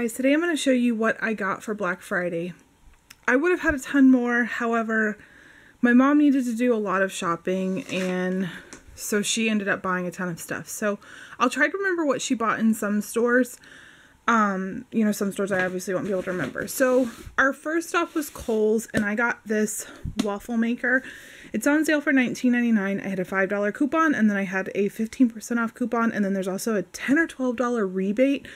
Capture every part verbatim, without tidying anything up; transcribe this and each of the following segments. guys, today I'm going to show you what I got for Black Friday. I would have had a ton more, however, my mom needed to do a lot of shopping, and so she ended up buying a ton of stuff. So I'll try to remember what she bought in some stores. Um, you know, some stores I obviously won't be able to remember. So our first stop was Kohl's, and I got this waffle maker. It's on sale for nineteen ninety-nine. I had a five dollar coupon, and then I had a fifteen percent off coupon, and then there's also a ten or twelve dollar rebate.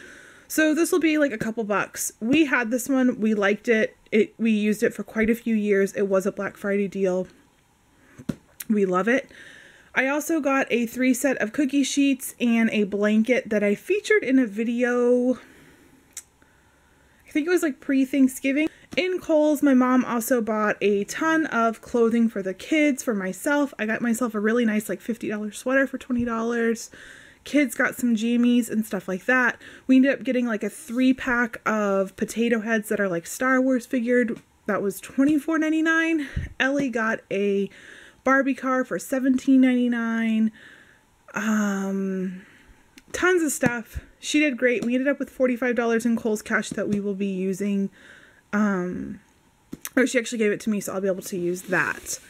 So this will be like a couple bucks. We had this one. We liked it. It we used it for quite a few years. It was a Black Friday deal. We love it. I also got a three set of cookie sheets and a blanket that I featured in a video. I think it was like pre-Thanksgiving. In Kohl's, my mom also bought a ton of clothing for the kids, for myself. I got myself a really nice like fifty dollar sweater for twenty dollars. Kids got some jammies and stuff like that. We ended up getting like a three pack of potato heads that are like Star Wars figured. That was twenty-four ninety-nine. Ellie got a Barbie car for seventeen ninety-nine. Um, tons of stuff. She did great. We ended up with forty-five dollars in Kohl's cash that we will be using. Um, or she actually gave it to me, so I'll be able to use that.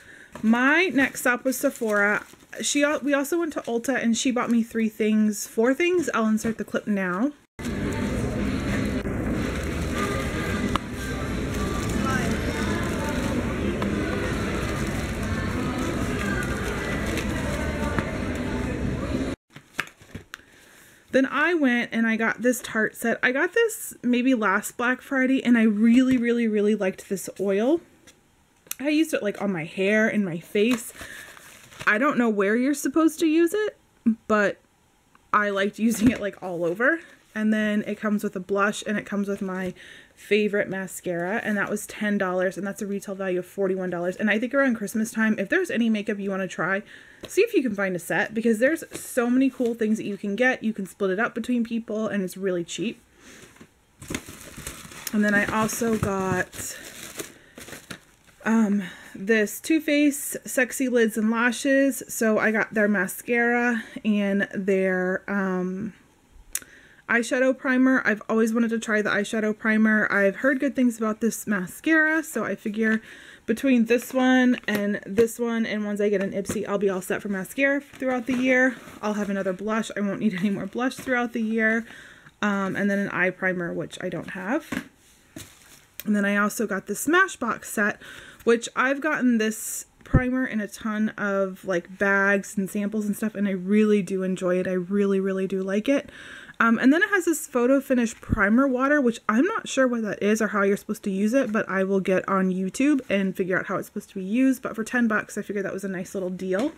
My next stop was Sephora. She we also went to Ulta, and she bought me three things, four things. I'll insert the clip now. Then I went and I got this Tart set. I got this maybe last Black Friday, and I really, really, really liked this oil. I used it like on my hair and my face. I don't know where you're supposed to use it, but I liked using it like all over. And then it comes with a blush, and it comes with my favorite mascara, and that was ten dollars, and that's a retail value of forty-one dollars. And I think around Christmas time, if there's any makeup you want to try, see if you can find a set, because there's so many cool things that you can get. You can split it up between people, and it's really cheap. And then I also got um this Too Faced Sexy Lids and Lashes. So I got their mascara and their um eyeshadow primer. I've always wanted to try the eyeshadow primer. I've heard good things about this mascara, so I figure between this one and this one, and once I get an Ipsy, I'll be all set for mascara throughout the year. I'll have another blush. I won't need any more blush throughout the year. Um, and then an eye primer, which I don't have. And then I also got the Smashbox set, which I've gotten this primer in a ton of like bags and samples and stuff, and I really do enjoy it. I really, really do like it. Um, and then it has this photo finish primer water, which I'm not sure what that is or how you're supposed to use it, but I will get on YouTube and figure out how it's supposed to be used. But for ten bucks, I figured that was a nice little deal.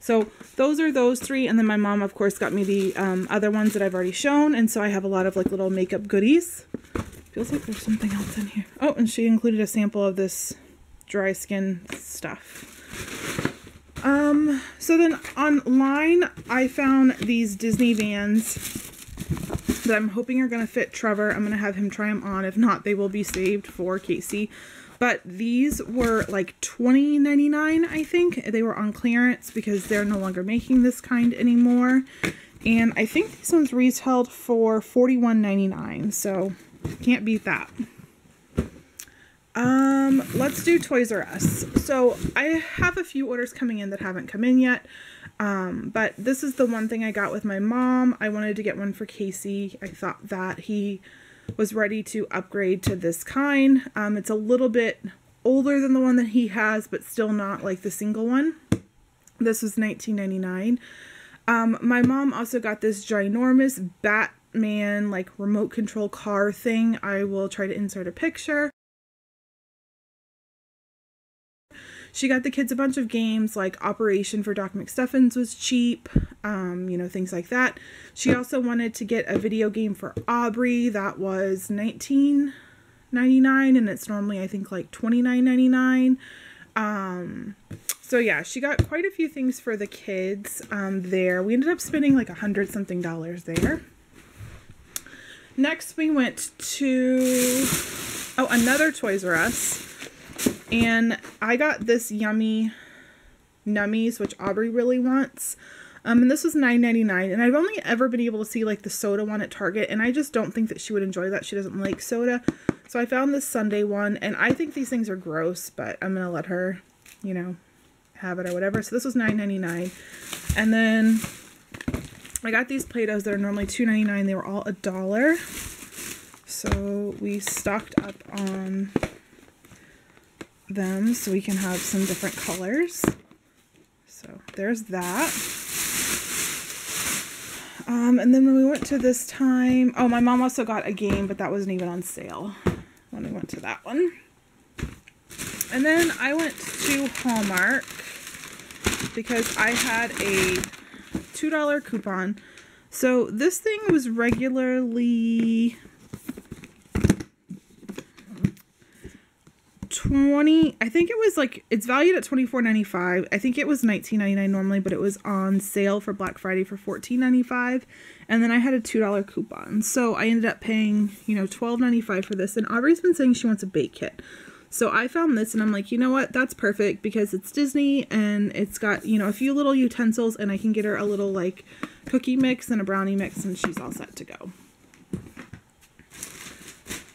So those are those three. And then my mom, of course, got me the um, other ones that I've already shown. And so I have a lot of like little makeup goodies. Feels like there's something else in here. Oh, and she included a sample of this dry skin stuff. Um, so then online, I found these Disney Vans that I'm hoping are going to fit Trevor. I'm going to have him try them on. If not, they will be saved for Casey. But these were like twenty ninety-nine, I think. They were on clearance because they're no longer making this kind anymore. And I think these ones retailed for forty-one ninety-nine, so can't beat that. Um, let's do Toys R Us. So I have a few orders coming in that haven't come in yet. Um, but this is the one thing I got with my mom. I wanted to get one for Casey. I thought that he was ready to upgrade to this kind. Um, it's a little bit older than the one that he has, but still not like the single one. This was nineteen ninety-nine. Um, my mom also got this ginormous Batman like remote control car thing. I will try to insert a picture. She got the kids a bunch of games, like Operation for Doc McStuffins was cheap, um, you know, things like that. She also wanted to get a video game for Aubrey. That was nineteen ninety-nine, and it's normally, I think, like twenty-nine ninety-nine. Um, so, yeah, she got quite a few things for the kids um, there. We ended up spending like a hundred something dollars there. Next, we went to, oh, another Toys R Us. And I got this Yummy Nummies, which Aubrey really wants. Um, and this was nine ninety-nine, and I've only ever been able to see, like, the soda one at Target, and I just don't think that she would enjoy that. She doesn't like soda. So I found this Sunday one, and I think these things are gross, but I'm going to let her, you know, have it or whatever. So this was nine ninety-nine. And then I got these Play-Dohs that are normally two ninety-nine. They were all a dollar. So we stocked up on them so we can have some different colors. So there's that. Um, and then when we went to this time, oh, my mom also got a game, but that wasn't even on sale when we went to that one. And then I went to Hallmark because I had a two dollar coupon. So this thing was regularly twenty, I think it was like, it's valued at twenty-four ninety-five. I think it was nineteen ninety-nine normally, but it was on sale for Black Friday for fourteen ninety-five. And then I had a two dollar coupon. So I ended up paying, you know, twelve ninety-five for this. And Aubrey's been saying she wants a bake kit. So I found this and I'm like, you know what? That's perfect because it's Disney and it's got, you know, a few little utensils, and I can get her a little like cookie mix and a brownie mix, and she's all set to go.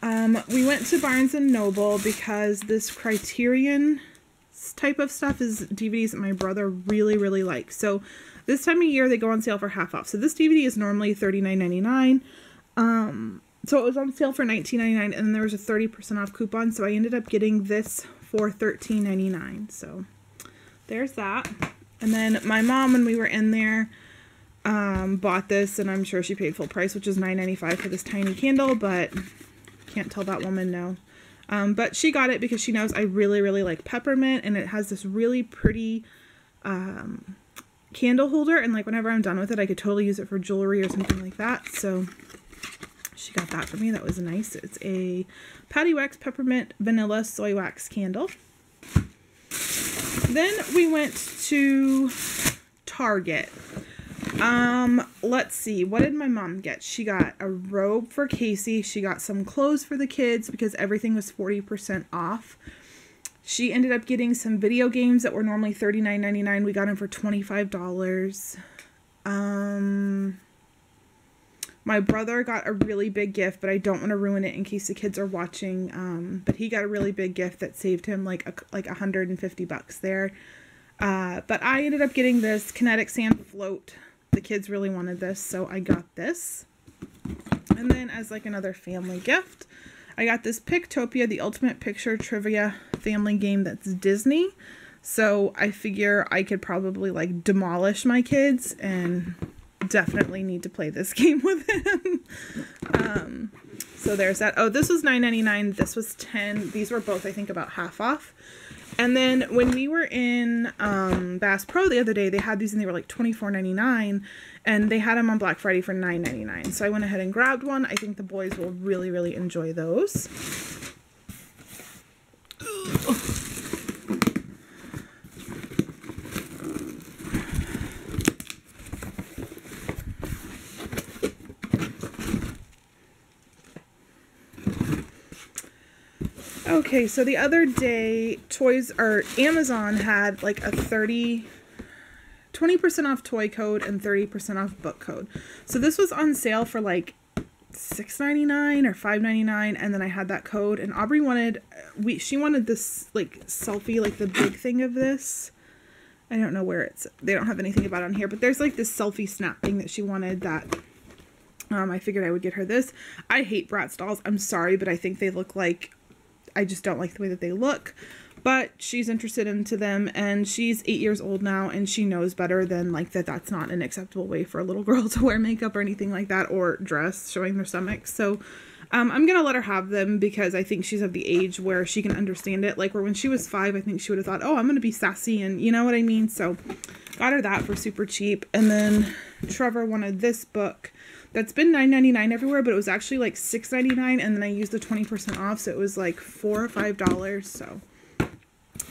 Um, we went to Barnes and Noble because this Criterion type of stuff is D V Ds that my brother really, really likes. So this time of year, they go on sale for half off. So this D V D is normally thirty-nine ninety-nine. Um, so it was on sale for nineteen ninety-nine, and then there was a thirty percent off coupon. So I ended up getting this for thirteen ninety-nine. So there's that. And then my mom, when we were in there, um, bought this, and I'm sure she paid full price, which is nine ninety-five for this tiny candle, but can't tell that woman no. Um, but she got it because she knows I really, really like peppermint, and it has this really pretty um, candle holder, and like whenever I'm done with it, I could totally use it for jewelry or something like that. So she got that for me. That was nice. It's a Paddywax peppermint vanilla soy wax candle. Then we went to Target. Um, let's see. What did my mom get? She got a robe for Casey. She got some clothes for the kids because everything was forty percent off. She ended up getting some video games that were normally thirty-nine ninety-nine. We got them for twenty-five dollars. Um, my brother got a really big gift, but I don't want to ruin it in case the kids are watching. Um, but he got a really big gift that saved him like, a, like one hundred fifty bucks there. Uh, but I ended up getting this Kinetic Sand float. The kids really wanted this, so I got this. And then as like another family gift, I got this Pictopia, the Ultimate Picture Trivia family game that's Disney. So I figure I could probably like demolish my kids and definitely need to play this game with them. um, so there's that. Oh, this was nine ninety-nine. This was ten. These were both, I think, about half off. And then when we were in um, Bass Pro the other day, they had these and they were like twenty-four ninety-nine, and they had them on Black Friday for nine ninety-nine. So I went ahead and grabbed one. I think the boys will really, really enjoy those. Okay, so the other day, Toys or Amazon had like a thirty, twenty percent off toy code and thirty percent off book code. So this was on sale for like six ninety-nine or five ninety-nine, and then I had that code. And Aubrey wanted, we she wanted this like selfie, like the big thing of this. I don't know where it's. They don't have anything about it on here, but there's like this selfie snap thing that she wanted that. Um, I figured I would get her this. I hate Bratz dolls. I'm sorry, but I think they look like. I just don't like the way that they look, but she's interested into them, and she's eight years old now, and she knows better than like that that's not an acceptable way for a little girl to wear makeup or anything like that, or dress showing their stomach. So um, I'm going to let her have them because I think she's of the age where she can understand it. Like where when she was five, I think she would have thought, oh, I'm going to be sassy, and you know what I mean? So got her that for super cheap. And then Trevor wanted this book. That's been nine ninety-nine everywhere, but it was actually like six ninety-nine, and then I used the twenty percent off, so it was like four or five dollars. So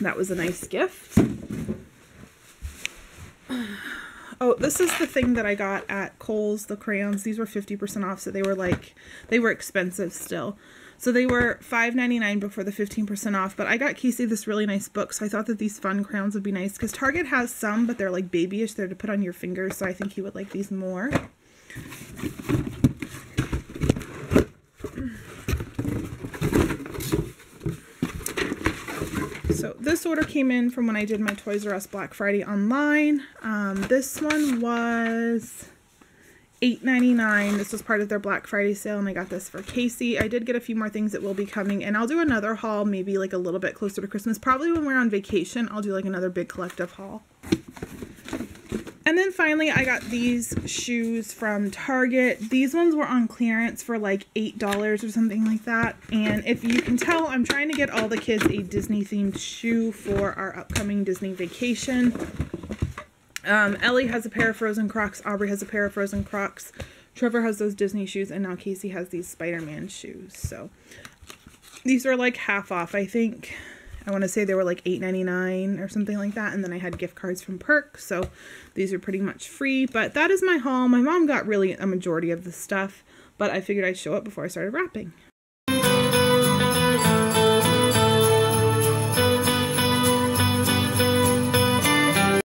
that was a nice gift. Oh, this is the thing that I got at Kohl's, the crayons. These were fifty percent off, so they were like they were expensive still. So they were five ninety-nine before the fifteen percent off, but I got Casey this really nice book, so I thought that these fun crowns would be nice, because Target has some, but they're like babyish. They're to put on your fingers, so I think he would like these more. So this order came in from when I did my Toys R Us Black Friday online. Um, this one was eight ninety-nine. This was part of their Black Friday sale, and I got this for Casey. I did get a few more things that will be coming, and I'll do another haul maybe like a little bit closer to Christmas. Probably when we're on vacation, I'll do like another big collective haul. And then finally, I got these shoes from Target. These ones were on clearance for like eight dollars or something like that. And if you can tell, I'm trying to get all the kids a Disney-themed shoe for our upcoming Disney vacation. Um, Ellie has a pair of Frozen Crocs. Aubrey has a pair of Frozen Crocs. Trevor has those Disney shoes. And now Casey has these Spider-Man shoes. So these are like half off, I think. I want to say they were like eight ninety-nine or something like that, and then I had gift cards from Perk, so these are pretty much free. But that is my haul. My mom got really a majority of the stuff, but I figured I'd show up before I started wrapping.